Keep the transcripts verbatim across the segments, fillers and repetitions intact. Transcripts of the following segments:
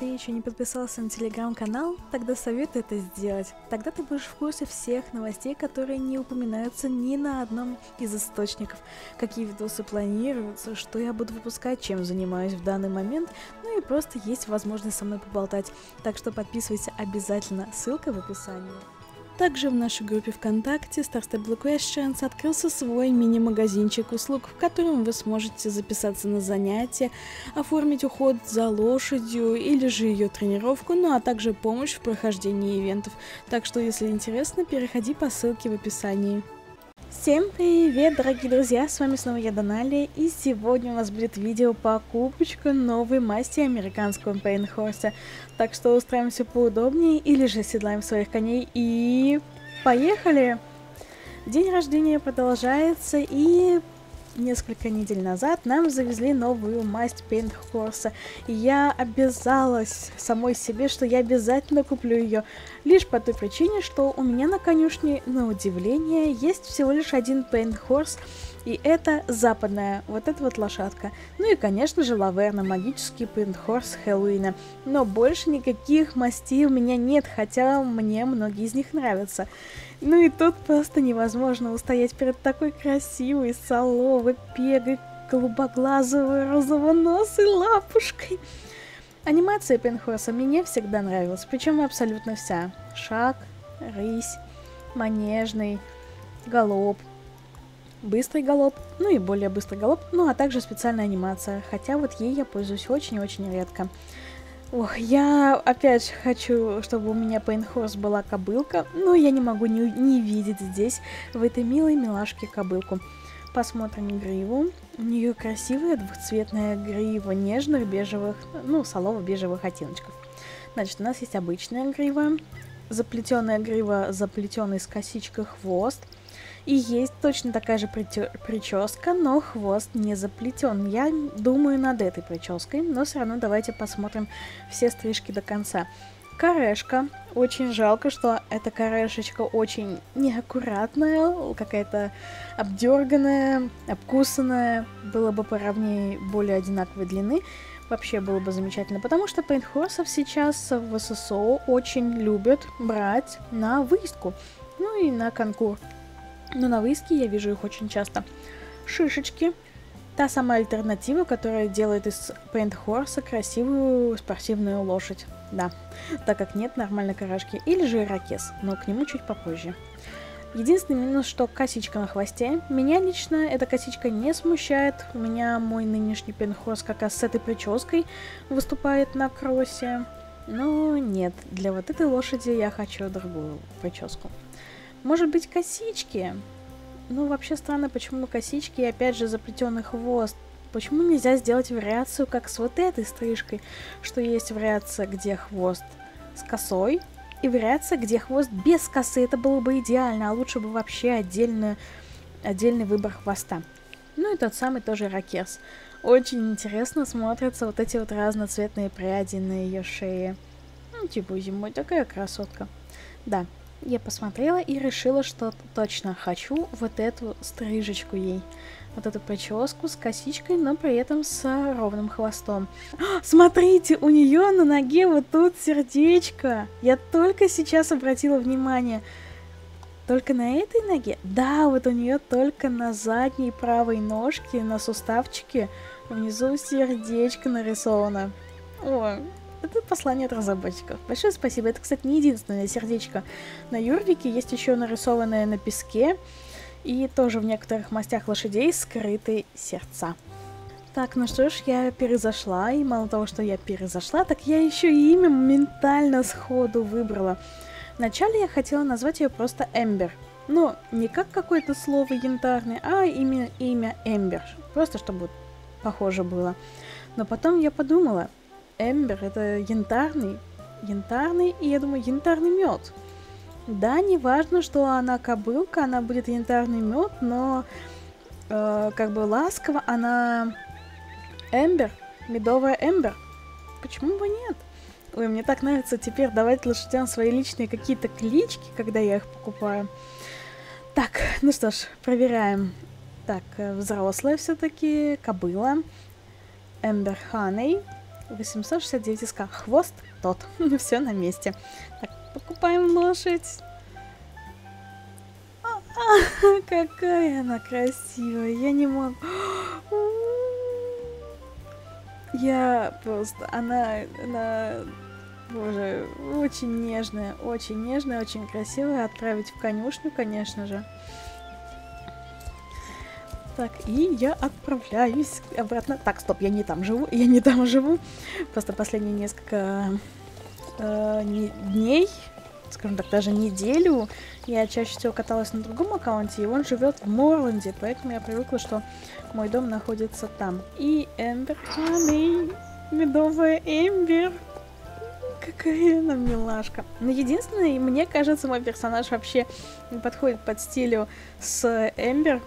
ты еще не подписался на телеграм-канал, тогда советую это сделать. Тогда ты будешь в курсе всех новостей, которые не упоминаются ни на одном из источников. Какие видосы планируются, что я буду выпускать, чем занимаюсь в данный момент, ну и просто есть возможность со мной поболтать. Так что подписывайся обязательно, ссылка в описании. Также в нашей группе ВКонтакте Star Stable Questions открылся свой мини-магазинчик услуг, в котором вы сможете записаться на занятия, оформить уход за лошадью или же ее тренировку, ну а также помощь в прохождении ивентов. Так что, если интересно, переходи по ссылке в описании. Всем привет, дорогие друзья, с вами снова я, Даналия, и сегодня у нас будет видео покупочка новой масти американского Paint Horse. Так что устраиваемся поудобнее или же седлаем своих коней и поехали! День рождения продолжается, и несколько недель назад нам завезли новую масть Paint Horse, и я обязалась самой себе, что я обязательно куплю ее, лишь по той причине, что у меня на конюшне, на удивление, есть всего лишь один Paint Horse, и это западная, вот эта вот лошадка. Ну и, конечно же, лаверна, магический Paint Horse Хэллоуина. Но больше никаких мастей у меня нет, хотя мне многие из них нравятся. Ну и тут просто невозможно устоять перед такой красивой соловой, пегой, голубоглазовой, розовоносой лапушкой. Анимация Paint Horse мне всегда нравилась, причем абсолютно вся. Шаг, рысь, манежный, галоп, быстрый галоп, ну и более быстрый галоп, ну а также специальная анимация, хотя вот ей я пользуюсь очень-очень редко. Ох, я опять же хочу, чтобы у меня Paint Horse была кобылка, но я не могу не, не видеть здесь, в этой милой милашке, кобылку. Посмотрим гриву. У нее красивая двухцветная грива нежных бежевых, ну, солово-бежевых оттеночков. Значит, у нас есть обычная грива, заплетенная грива, заплетенный с косичкой хвост. И есть точно такая же прическа, но хвост не заплетен. Я думаю над этой прической, но все равно давайте посмотрим все стрижки до конца. Корешка. Очень жалко, что эта корешечка очень неаккуратная, какая-то обдерганная, обкусанная. Было бы поровнее, более одинаковой длины. Вообще было бы замечательно, потому что Paint Horse'ов сейчас в ССО очень любят брать на выездку, ну и на конкурс. Но на выездке я вижу их очень часто. Шишечки. Та самая альтернатива, которая делает из Paint Horse красивую спортивную лошадь. Да, так как нет нормальной корешки. Или же ирокез, но к нему чуть попозже. Единственный минус, что косичка на хвосте. Меня лично эта косичка не смущает. У меня мой нынешний Paint Horse как раз с этой прической выступает на кроссе. Но нет, для вот этой лошади я хочу другую прическу. Может быть, косички? Ну, вообще странно, почему косички и опять же заплетенный хвост. Почему нельзя сделать вариацию, как с вот этой стрижкой, что есть вариация, где хвост с косой, и вариация, где хвост без косы. Это было бы идеально, а лучше бы вообще отдельно, отдельный выбор хвоста. Ну и тот самый тоже ирокез. Очень интересно смотрятся вот эти вот разноцветные пряди на ее шее. Ну, типа зимой такая красотка. Да. Я посмотрела и решила, что точно хочу вот эту стрижечку ей. Вот эту прическу с косичкой, но при этом с ровным хвостом. О, смотрите, у нее на ноге вот тут сердечко. Я только сейчас обратила внимание. Только на этой ноге? Да, вот у нее только на задней правой ножке, на суставчике внизу сердечко нарисовано. Ой. Это послание от разработчиков. Большое спасибо. Это, кстати, не единственное сердечко. На Юрвике есть еще нарисованное на песке. И тоже в некоторых мастях лошадей скрытые сердца. Так, ну что ж, я перезашла. И мало того, что я перезашла, так я еще и имя моментально сходу выбрала. Вначале я хотела назвать ее просто Эмбер. Но не как какое-то слово янтарное, а именно имя Эмбер. Просто чтобы похоже было. Но потом я подумала... Эмбер — это янтарный, янтарный, и я думаю, янтарный мед. Да, не важно, что она кобылка, она будет янтарный мед, но э, как бы ласково она Эмбер, медовая Эмбер. Почему бы нет? Ой, мне так нравится теперь давать лошадям свои личные какие-то клички, когда я их покупаю. Так, ну что ж, проверяем. Так, взрослая все-таки кобыла, Эмбер Хани. восемьсот шестьдесят девять СК. Хвост тот. Все на месте. Так, покупаем лошадь. А, а, какая она красивая. Я не могу. Я просто... Она... она... Боже, очень нежная, очень нежная, очень красивая. Отправить в конюшню, конечно же. Так, и я отправляюсь обратно. Так, стоп, я не там живу, я не там живу. Просто последние несколько э, дней, скажем так, даже неделю, я чаще всего каталась на другом аккаунте, и он живет в Морлэнде, поэтому я привыкла, что мой дом находится там. И Эмбер Хани, медовая Эмбер. Какая она милашка. Но единственное, мне кажется, мой персонаж вообще не подходит под стилю с Эмбер.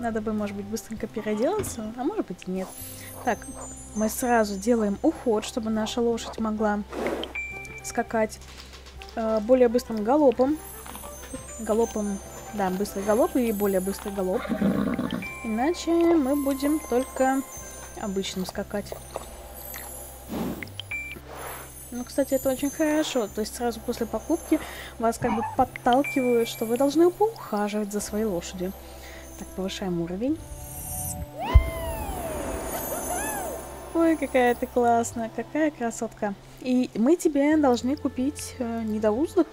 Надо бы, может быть, быстренько переделаться, а может быть и нет. Так, мы сразу делаем уход, чтобы наша лошадь могла скакать э, более быстрым галопом. Галопом, да, быстрый галоп и более быстрый галоп. Иначе мы будем только обычным скакать. Ну, кстати, это очень хорошо. То есть сразу после покупки вас как бы подталкивают, что вы должны поухаживать за своей лошадью. Так, повышаем уровень. Ой, какая ты классная, какая красотка. И мы тебе должны купить э, недоуздок.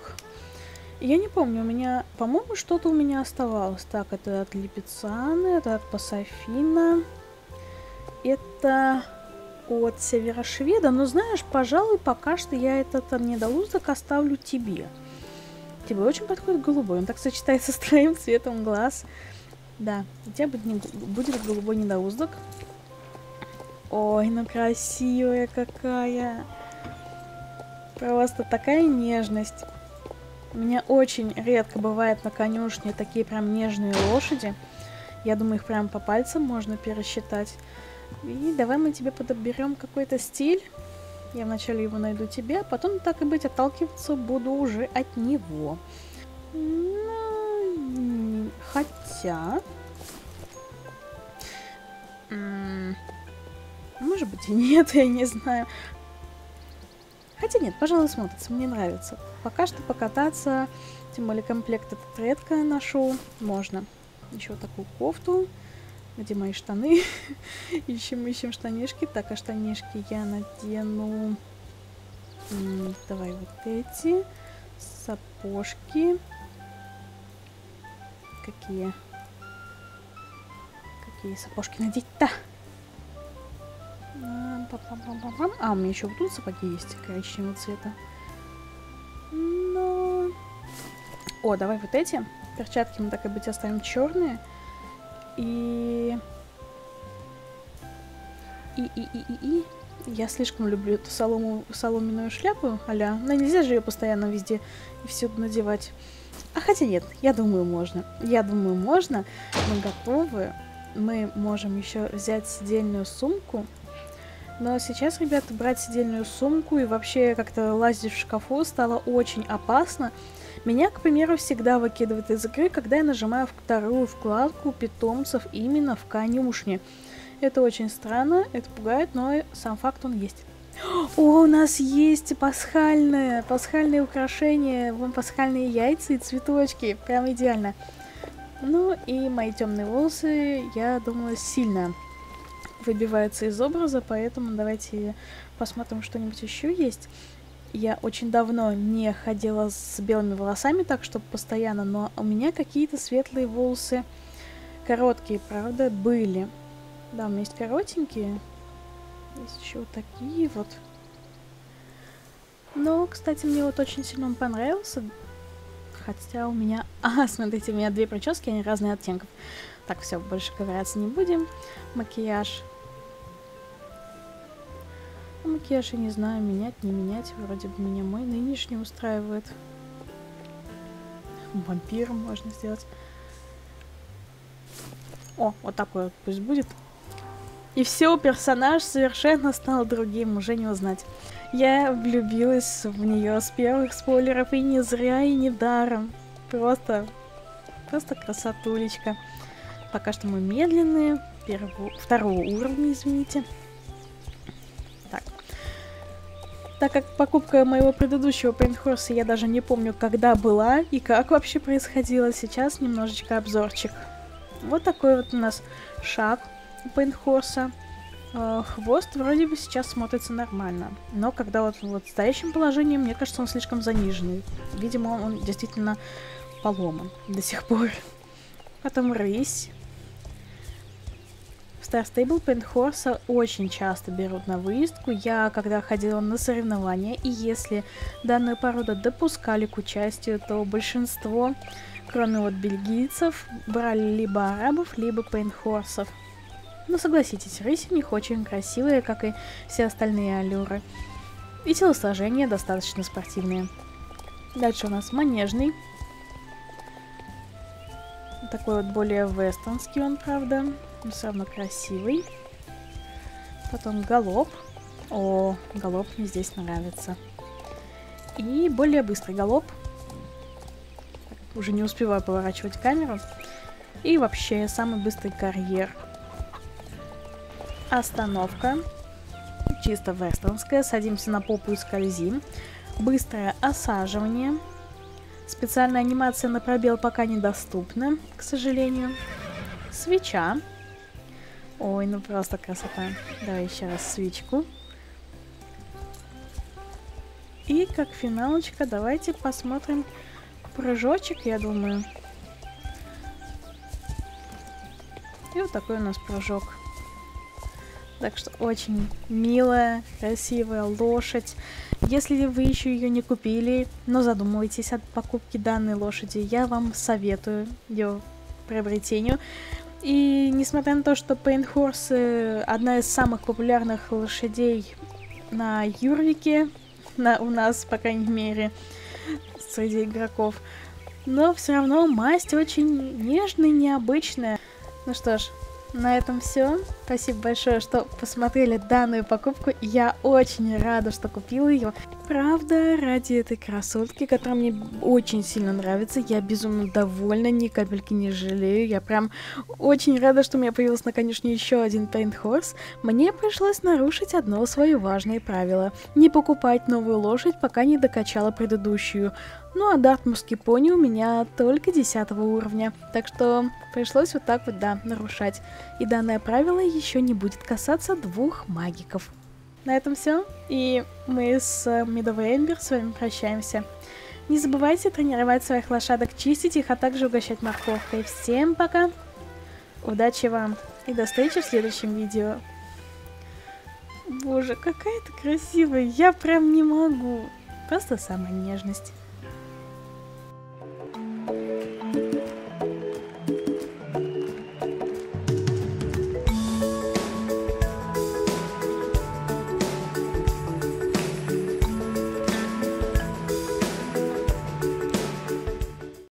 Я не помню, у меня, по-моему, что-то у меня оставалось. Так, это от Липецаны, это от Пасафина. Это... от Северошведа, но знаешь, пожалуй, пока что я этот недоуздок оставлю тебе. Тебе очень подходит голубой, он так сочетается с твоим цветом глаз. Да, у тебя будет голубой недоуздок. Ой, ну красивая какая. Просто такая нежность. У меня очень редко бывает на конюшне такие прям нежные лошади. Я думаю, их прям по пальцам можно пересчитать. И давай мы тебе подоберем какой-то стиль. Я вначале его найду тебе, а потом, так и быть, отталкиваться буду уже от него. Но... Хотя... Может быть и нет, я не знаю. Хотя нет, пожалуй, смотрится, мне нравится. Пока что покататься, тем более комплект этот редко ношу. Можно. Еще вот такую кофту. Где мои штаны? ищем, ищем штанишки. Так, а штанишки я надену... М-м, давай вот эти. Сапожки. Какие? Какие сапожки надеть-то? А, у меня еще вот тут сапоги есть коричневого цвета. Но... О, давай вот эти. Перчатки мы так и быть оставим черные. И... И, и, и, и, и... Я слишком люблю эту солому, соломенную шляпу, а-ля. Но нельзя же ее постоянно везде и всюду надевать. А хотя нет, я думаю, можно. Я думаю, можно. Мы готовы. Мы можем еще взять сидельную сумку. Но сейчас, ребята, брать сидельную сумку и вообще как-то лазить в шкафу стало очень опасно. Меня, к примеру, всегда выкидывает из игры, когда я нажимаю вторую вкладку питомцев именно в конюшне. Это очень странно, это пугает, но сам факт он есть. О, у нас есть пасхальные, пасхальные украшения, вон пасхальные яйца и цветочки, прям идеально. Ну и мои темные волосы, я думаю, сильно выбиваются из образа, поэтому давайте посмотрим, что-нибудь еще есть. Я очень давно не ходила с белыми волосами, так что постоянно, но у меня какие-то светлые волосы, короткие, правда, были. Да, у меня есть коротенькие, есть еще вот такие вот. Но, кстати, мне вот очень сильно он понравился, хотя у меня... А, смотрите, у меня две прически, они разные оттенков. Так, все, больше ковыряться не будем. Макияж... Макияж, я не знаю, менять, не менять. Вроде бы меня мой нынешний устраивает. Вампиром можно сделать. О, вот такой вот пусть будет. И все, персонаж совершенно стал другим, уже не узнать. Я влюбилась в нее с первых спойлеров, и не зря, и не даром. Просто, просто красотулечка. Пока что мы медленные, первого, второго уровня, извините. Так, так как покупка моего предыдущего Paint Horse я даже не помню, когда была и как вообще происходило, сейчас немножечко обзорчик. Вот такой вот у нас шаг у Paint Horse. Хвост вроде бы сейчас смотрится нормально, но когда вот, вот в стоящем положении, мне кажется, он слишком заниженный. Видимо, он, он действительно поломан до сих пор. Потом рысь. В Star Stable Paint Horse очень часто берут на выездку. Я когда ходила на соревнования, и если данную породу допускали к участию, то большинство, кроме вот бельгийцев, брали либо арабов, либо Paint Horse'ов. Но согласитесь, рысь у них очень красивые, как и все остальные аллюры. И телосложения достаточно спортивные. Дальше у нас манежный. Такой вот более вестонский он, правда. Но все равно красивый. Потом галоп. О, галоп мне здесь нравится. И более быстрый галоп. Уже не успеваю поворачивать камеру. И вообще самый быстрый карьер. Остановка, чисто вестонская, садимся на попу и скользим. Быстрое осаживание. Специальная анимация на пробел пока недоступна, к сожалению. Свеча. Ой, ну просто красота. Давай еще раз свечку. И как финалочка, давайте посмотрим прыжочек, я думаю. И вот такой у нас прыжок. Так что очень милая, красивая лошадь. Если вы еще ее не купили, но задумываетесь о покупке данной лошади, я вам советую ее приобретению. И несмотря на то, что Paint Horse одна из самых популярных лошадей на Юрвике, на, у нас, по крайней мере, среди игроков, но все равно масть очень нежная, необычная. Ну что ж. На этом все. Спасибо большое, что посмотрели данную покупку. Я очень рада, что купила ее. Правда, ради этой красотки, которая мне очень сильно нравится, я безумно довольна, ни капельки не жалею. Я прям очень рада, что у меня появился на конюшне еще один Paint Horse. Мне пришлось нарушить одно свое важное правило. Не покупать новую лошадь, пока не докачала предыдущую. Ну а дартмурский пони у меня только десятого уровня, так что пришлось вот так вот, да, нарушать. И данное правило еще не будет касаться двух магиков. На этом все, и мы с Медовой Эмбер с вами прощаемся. Не забывайте тренировать своих лошадок, чистить их, а также угощать морковкой. Всем пока, удачи вам и до встречи в следующем видео. Боже, какая ты красивая, я прям не могу. Просто самая нежность.